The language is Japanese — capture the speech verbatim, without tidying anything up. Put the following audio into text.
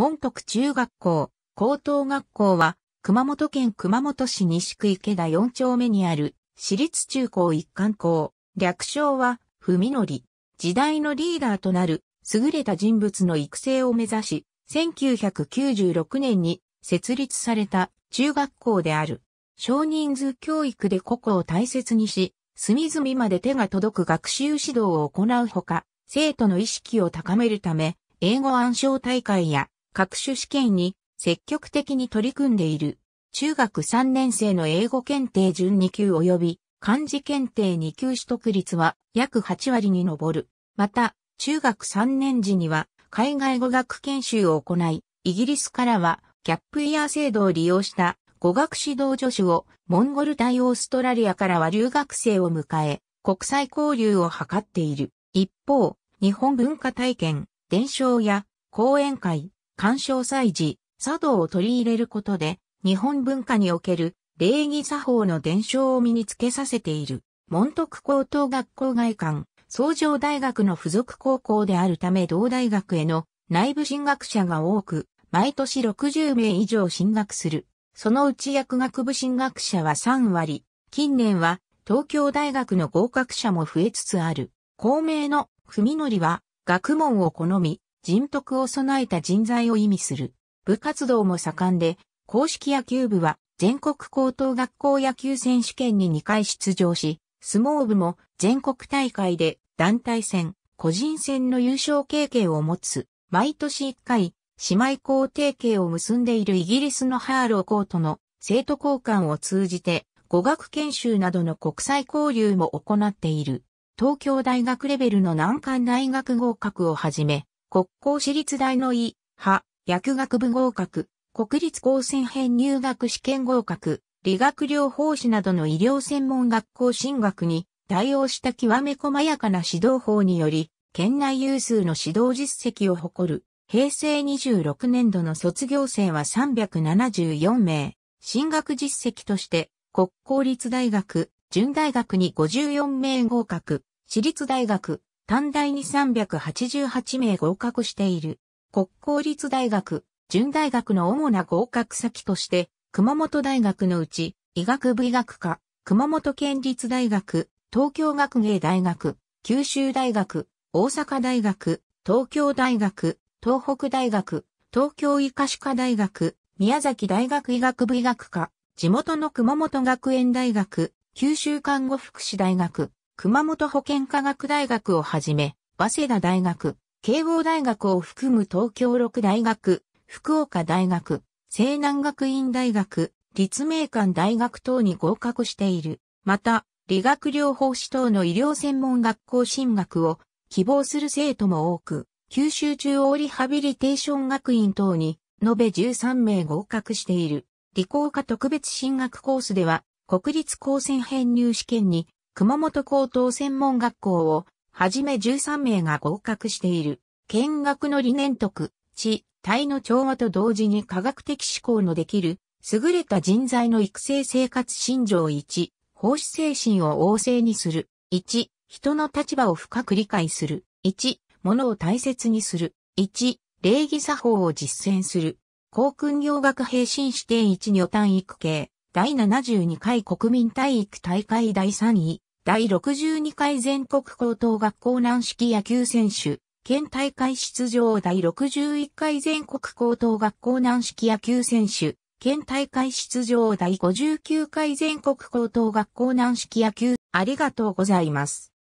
門徳中学校、高等学校は、熊本県熊本市西区池田よん丁目にある、市立中高一貫校、略称は、文則。時代のリーダーとなる、優れた人物の育成を目指し、せんきゅうひゃくきゅうじゅうろくねんに設立された中学校である。少人数教育で個々を大切にし、隅々まで手が届く学習指導を行うほか、生徒の意識を高めるため、英語暗唱大会や各種試験に積極的に取り組んでいる。中学さんねん生の英語検定準に級及び漢字検定に級取得率は約はちわりに上る。また、中学さんねん時には海外語学研修を行い、イギリスからはキャップイヤー制度を利用した語学指導助手を、モンゴル対オーストラリアからは留学生を迎え、国際交流を図っている。一方、日本文化体験、伝承や講演会、鑑賞祭事、茶道を取り入れることで、日本文化における礼儀作法の伝承を身につけさせている。門徳高等学校外観、崇城大学の附属高校であるため同大学への内部進学者が多く、毎年ろくじゅうめい以上進学する。そのうち薬学部進学者はさんわり。近年は東京大学の合格者も増えつつある。校名の文則は学問を好み、人徳を備えた人材を意味する。部活動も盛んで、硬式野球部は全国高等学校野球選手権ににかい出場し、相撲部も全国大会で団体戦、個人戦の優勝経験を持つ。毎年いっかい、姉妹校提携を結んでいるイギリスのハーロー校との生徒交換を通じて語学研修などの国際交流も行っている。東京大学レベルの難関大学合格をはじめ、国公私立大の医、歯、薬学部合格、国立高専編入学試験合格、理学療法士などの医療専門学校進学に対応した極め細やかな指導法により、県内有数の指導実績を誇る。平成にじゅうろくねん度の卒業生はさんびゃくななじゅうよんめい。進学実績として、国公立大学、準大学にごじゅうよんめい合格、私立大学、短大にさんびゃくはちじゅうはちめい合格している。国公立大学、準大学の主な合格先として、熊本大学のうち、医学部医学科、熊本県立大学、東京学芸大学、九州大学、大阪大学、東京大学、東北大学、東京医科歯科大学、宮崎大学医学部医学科、地元の熊本学園大学、九州看護福祉大学、熊本保健科学大学をはじめ、早稲田大学、慶応大学を含む東京六大学、福岡大学、西南学院大学、立命館大学等に合格している。また、理学療法士等の医療専門学校進学を希望する生徒も多く、九州中央リハビリテーション学院等に、延べじゅうさんめい合格している。理工科特別進学コースでは、国立高専編入試験に、熊本高等専門学校を、はじめじゅうさんめいが合格している。見学の理念徳、知、体の調和と同時に科学的思考のできる、優れた人材の育成生活信条いち、奉仕精神を旺盛にする。いち、人の立場を深く理解する。いち、物を大切にする。いち、礼儀作法を実践する。校訓行学並進指定いち女単育系、だいななじゅうにかい国民体育大会だいさんい、だいろくじゅうにかい全国高等学校軟式野球選手、県大会出場だいろくじゅういっかい全国高等学校軟式野球選手、県大会出場だいごじゅうきゅうかい全国高等学校軟式野球。ありがとうございます。